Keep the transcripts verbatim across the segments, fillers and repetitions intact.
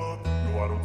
up, no I don't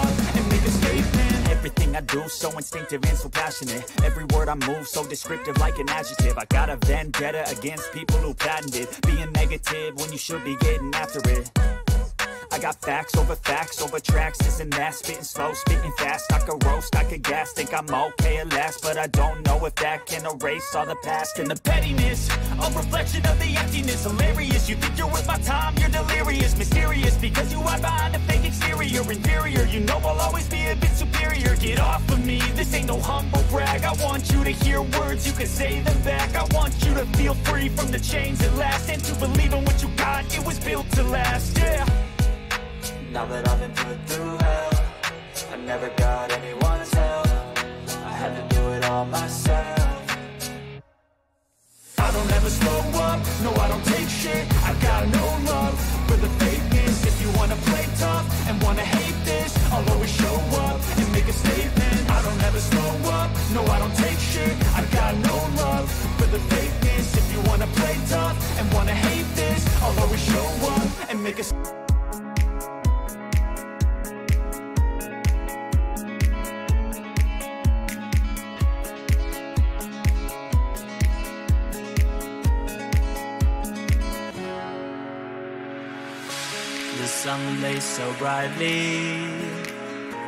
up and make a statement. Everything I do, so instinctive and so passionate. Every word I move, so descriptive like an adjective. I got a vendetta against people who patented being negative when you should be getting after it. I got facts over facts over tracks, this and that. Spitting slow, spitting fast. I could roast, I could gas. Think I'm okay at last, but I don't know if that can erase all the past. And the pettiness, a reflection of the emptiness. Hilarious, you think you're worth my time, you're delirious. Mysterious, because you hide behind a fake exterior. Inferior, you know I'll always be a bit superior. Get off of me, this ain't no humble brag. I want you to hear words, you can say them back. I want you to feel free from the chains at last, and to believe in what you got, it was built to last, yeah. Now that I've been put through hell, I never got anyone's help. I had to do it all myself. I don't ever slow up, no I don't take shit. I got no love for the fakeness. If you wanna play tough and wanna hate this, I'll always show up and make a statement. I don't ever slow up, no I don't take shit. I got no love for the fakeness. If you wanna play tough and wanna hate this, I'll always show up and make a statement. Sun lays so brightly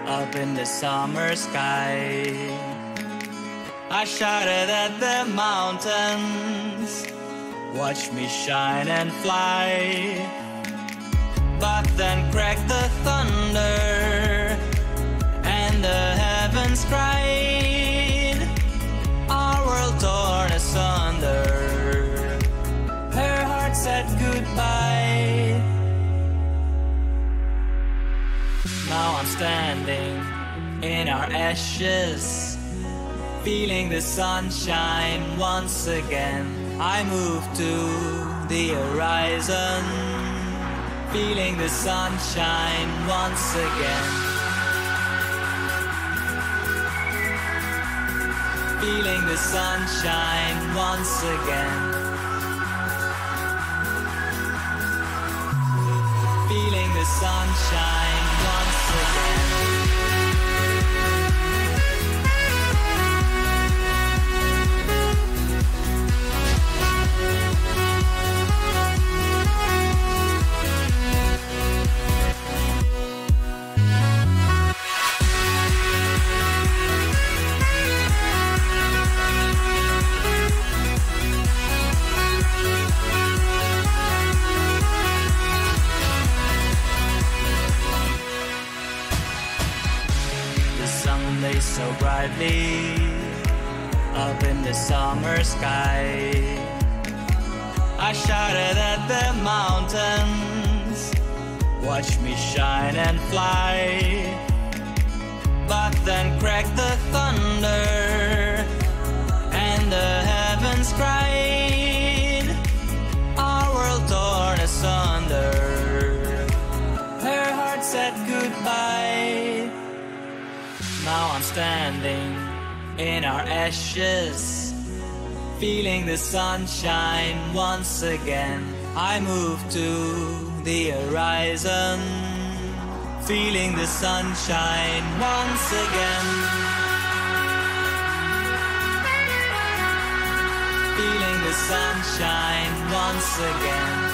up in the summer sky. I shouted at the mountains, watch me shine and fly. But then cracked the thunder and the heavens cried. Our world torn asunder, her heart said goodbye. Now I'm standing in our ashes, feeling the sunshine once again. I move to the horizon, feeling the sunshine once again. Feeling the sunshine once again. Feeling the sunshine. So brightly up in the summer sky, I shouted at the mountains, watch me shine and fly. But then cracked the thunder and the heavens cried, our world torn asunder, her heart said goodbye. Now I'm standing in our ashes, feeling the sunshine once again. I move to the horizon, feeling the sunshine once again. Feeling the sunshine once again.